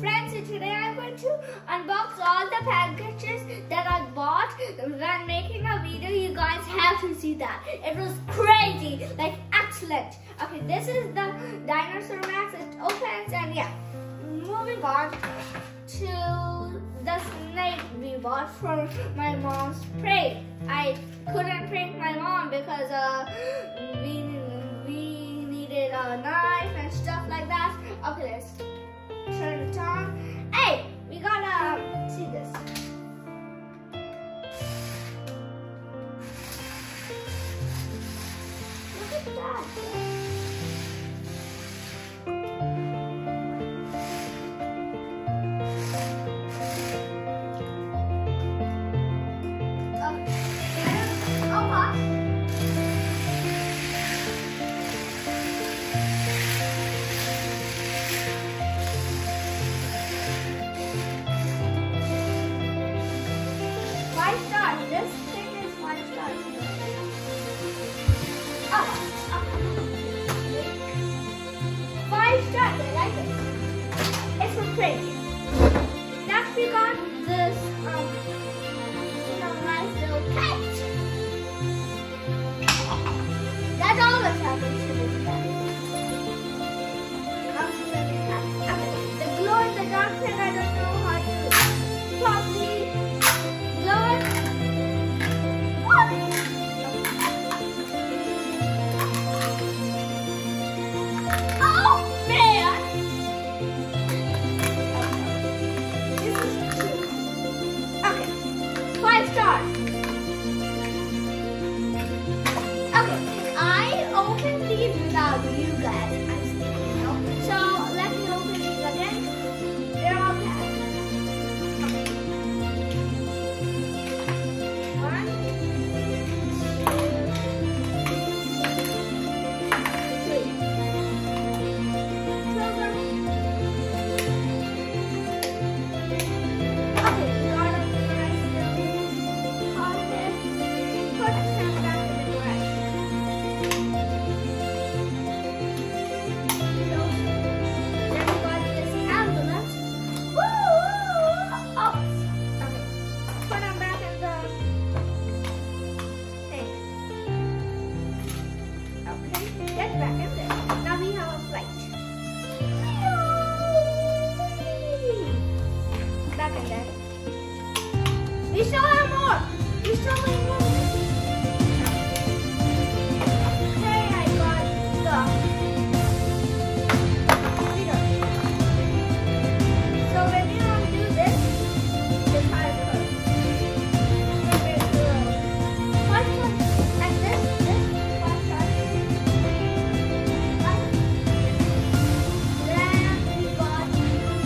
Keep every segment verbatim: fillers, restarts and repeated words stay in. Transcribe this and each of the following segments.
Friends, today I'm going to unbox all the packages that I bought. When I'm making a video, you guys have to see that. It was crazy, like excellent. Okay, this is the Dinosaur Max. It opens and yeah. Moving on to the snake we bought from my mom's prank. I couldn't prank my mom because uh, we, we needed a knife and stuff like that. Okay, let's turn it on. Hey, we gotta um, see this. Look at that. Okay. Oh, what? Next we got this um you know, nice little pet. That always happens to this pet. Okay, the glow in the dark thing, I don't know how to properly glow it. Oh, oh man! Without you guys, I'm sticking out. So let me open these again. They're all packed. One, two, three. Close them. Okay, we got a nice little carpet. Put them back in the grass. We still have more! We still have more! Hey, I got the computer. So when you undo this, this has a first one and this, this first one. Then we got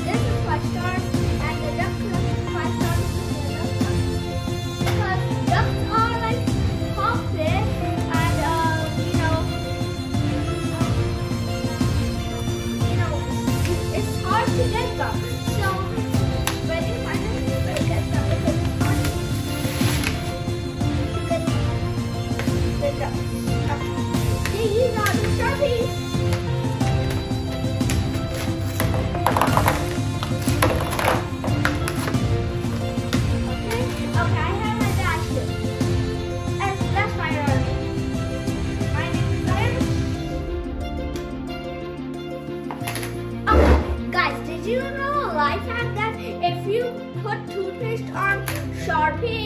this is first one and the duck first one. Sharpie,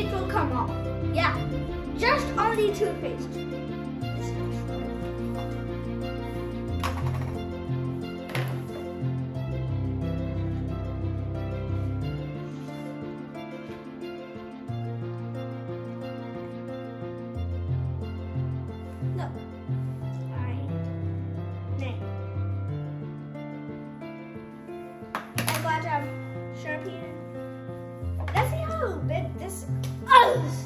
it will come off. Yeah, just only toothpaste. Look. I got a Sharpie. Bit this oh,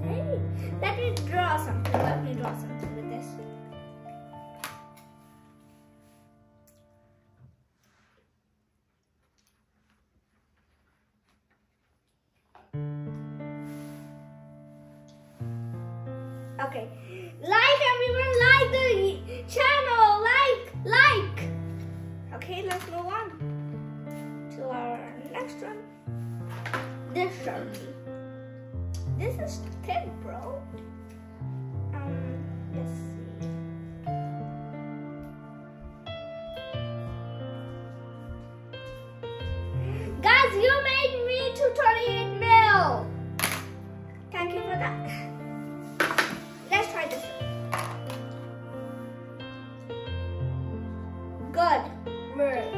okay. Let me draw something. Let me draw something with this. Okay. Like everyone, like the channel, like, like. Okay, let's move on to junkie. This is temporal. Um, let's see. Guys, you made me two hundred twenty-eight mil. Thank you for that. Let's try this one. Good work.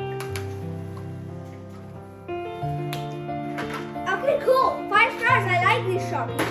Okay, cool. Five stars. I like these shoppies.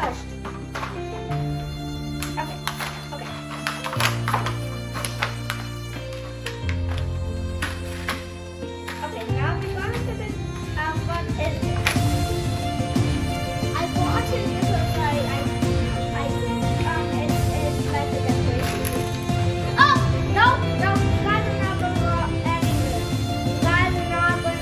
crushed. Okay, okay. Okay, now we're going to put um, one in there. I bought it because I, I, I um, it, it's like a decoration. Oh, no, no, guys are not going to go anywhere. Guys are not going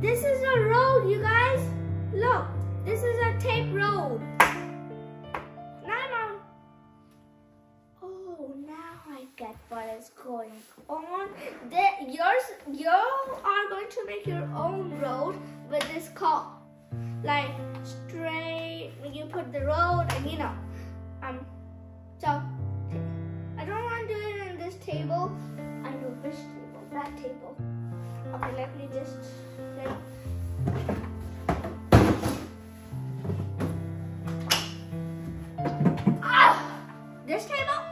This is a road, you guys. Look, this is a tape road. Now, now. Oh, now I get what is going on. The, yours, you are going to make your own road with this car. Like straight, you put the road, and you know. Um. So, I don't want to do it on this table. I know this table, that table. Okay, let me just. Let, ah! This table?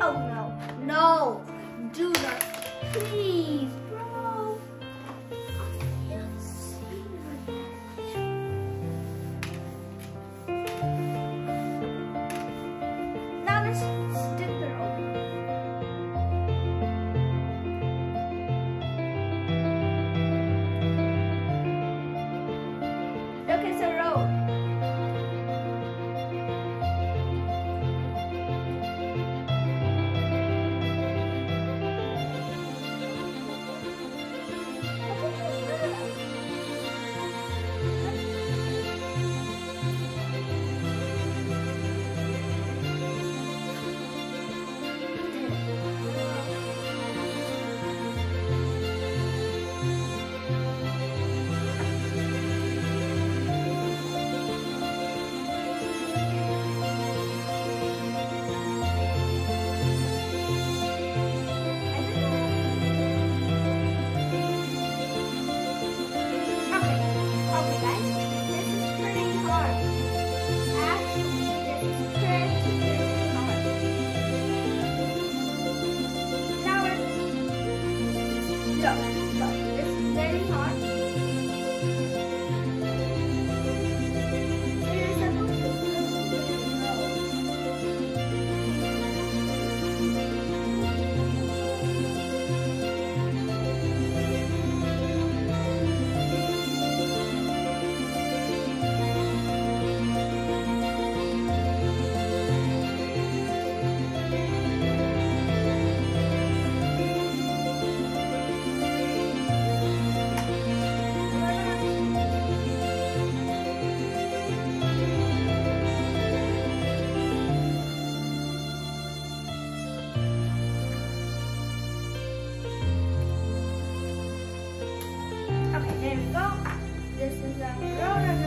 Oh no, no, do not, please, bro. There we go. This is a road and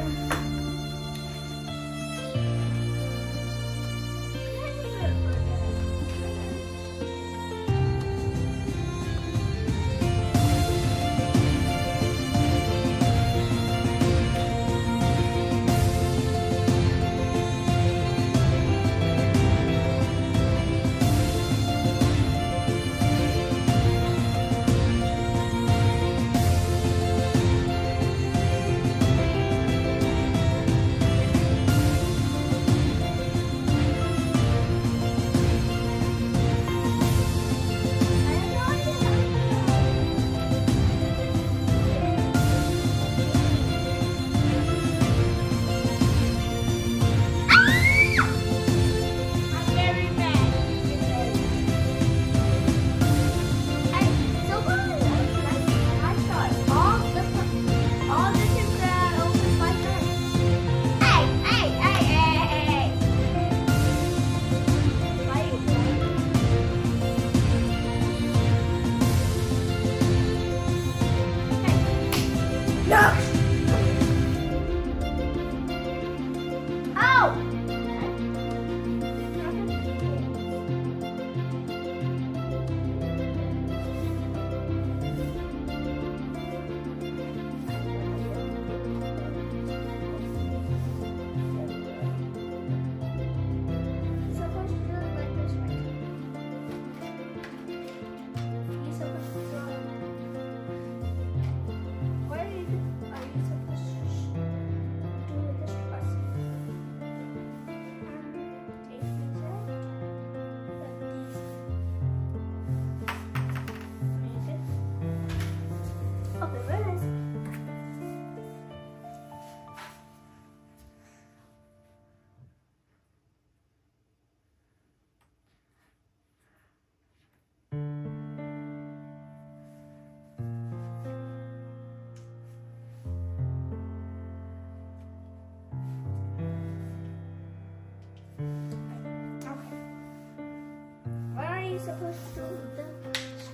goes through the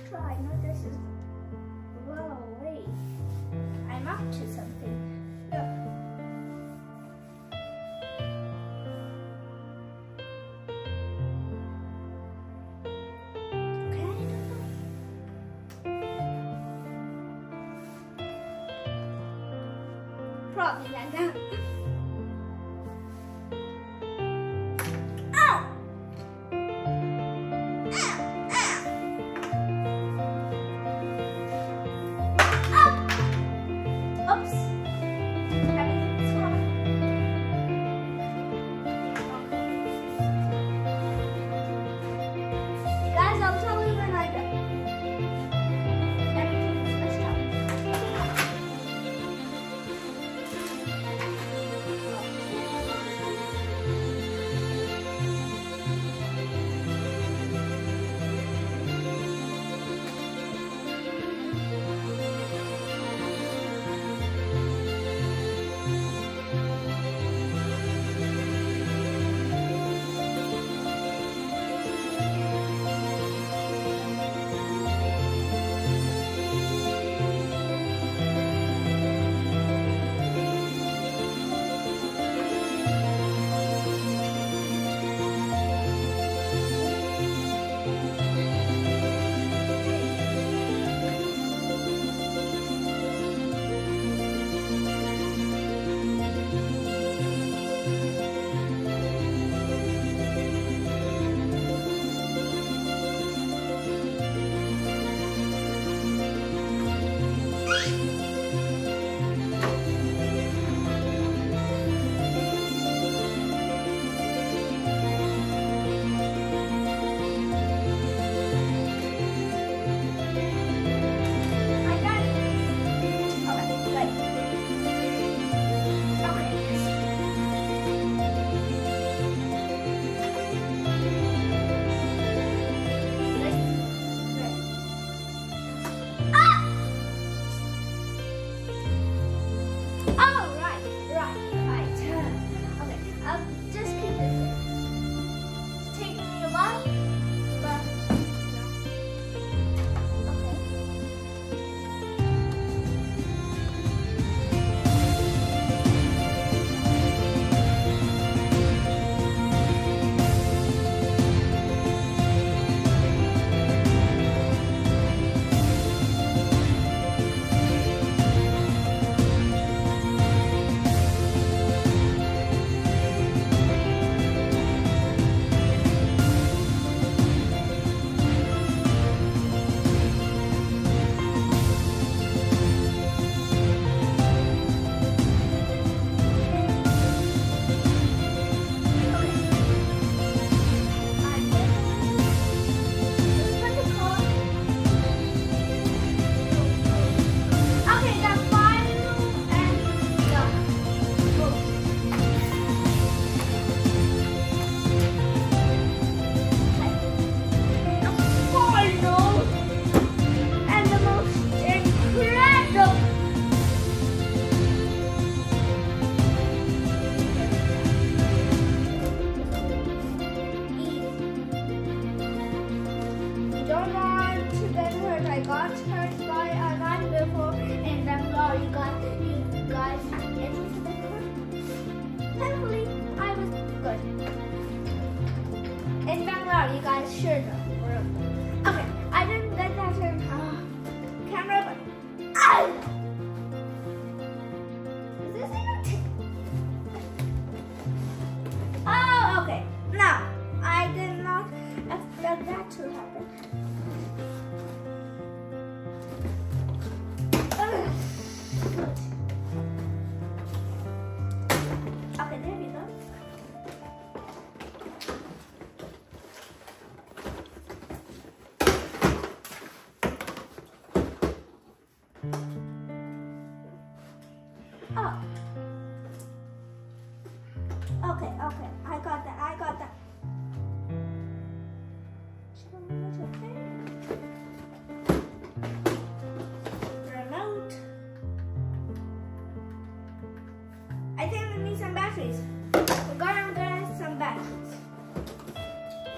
straw. I know this is well away. I'm up to something. Look. Okay. Probably like that.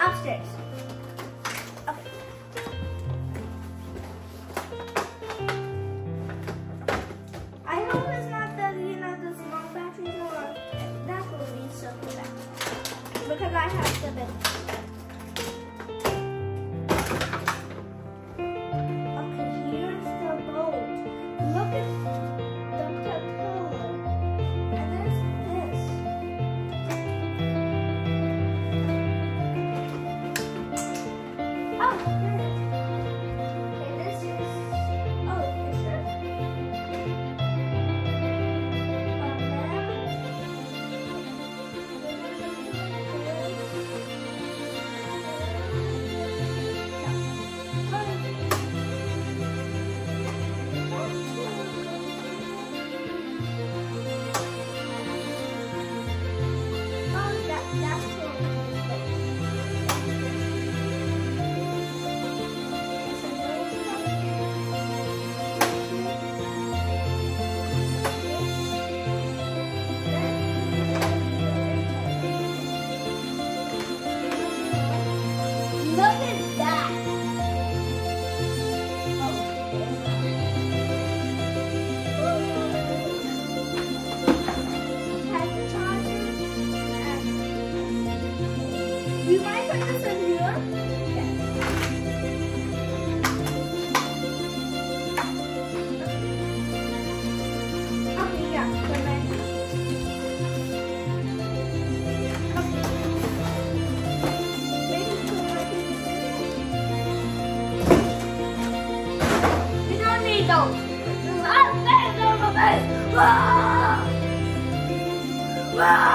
Upstairs. Okay. mais rápido também. Ok, here's the bowl. Look at the pillow. And there's this. Oh, there's it. Okay, this is. Oh, is you might put this in here. Yeah. Okay, yeah, put it in here. Okay. Maybe put my pieces in here. You don't need those. I'm better than my face. Wow! Wow!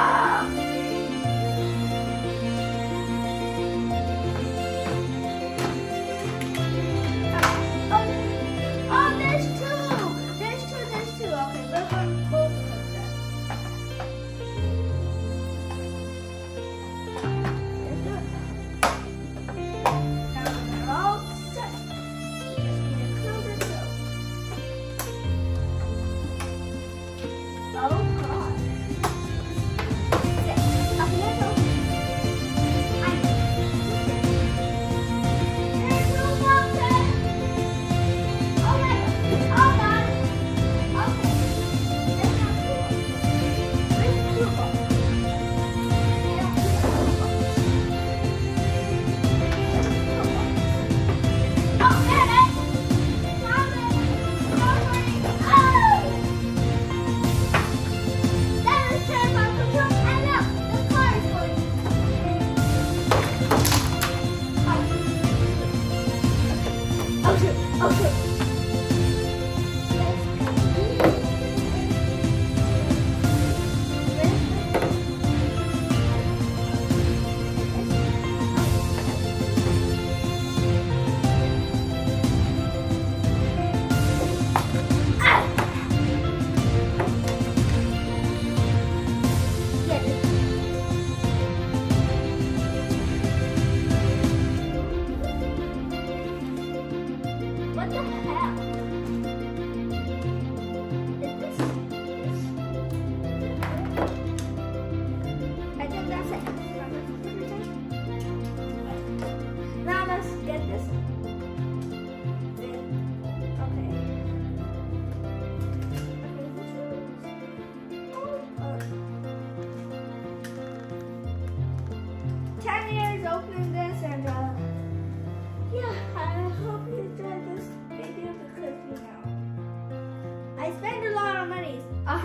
one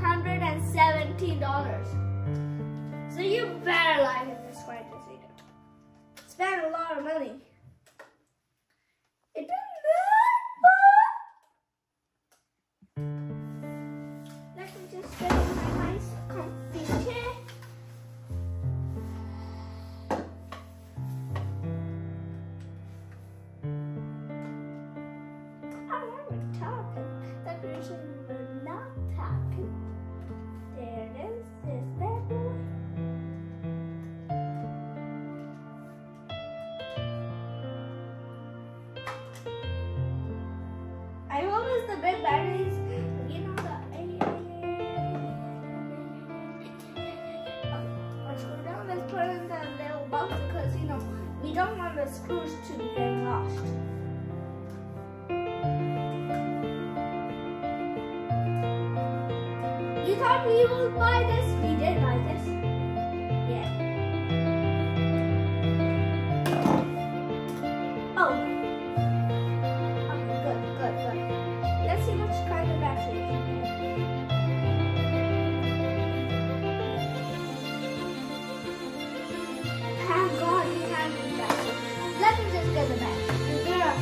hundred seventeen dollars. So you better like it this way this video. Spend a lot of money. It doesn't matter. Let me just get my nice comfy chair. Screws to get lost. You thought we will buy this. We did buy this. Yeah. Oh. Okay, good, good, good. Let's see which kind of battery. Thank God we have the battery. Let me just get the battery. Yeah.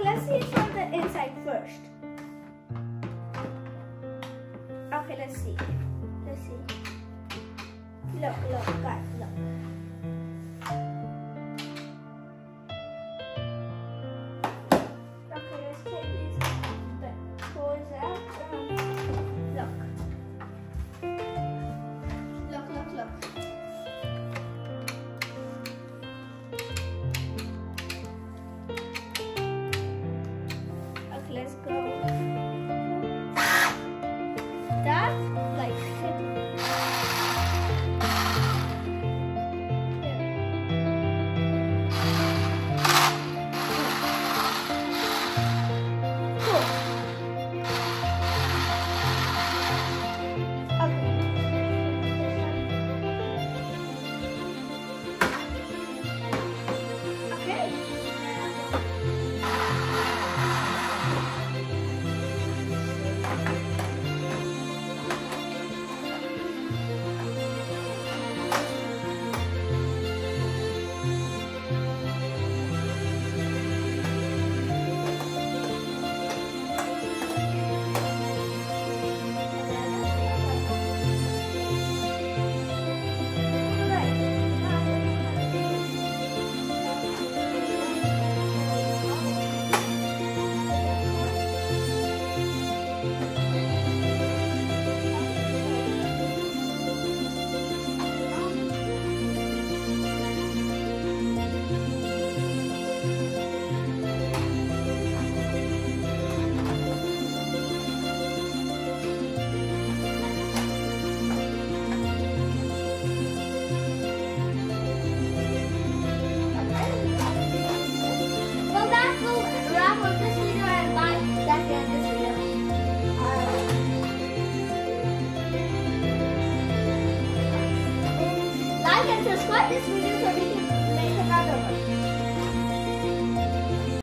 Let's see it from the inside first. Okay, let's see. Let's see. Look, look, guys, look. Okay, let's take these toys out. Um, look. Look, look, look. That's like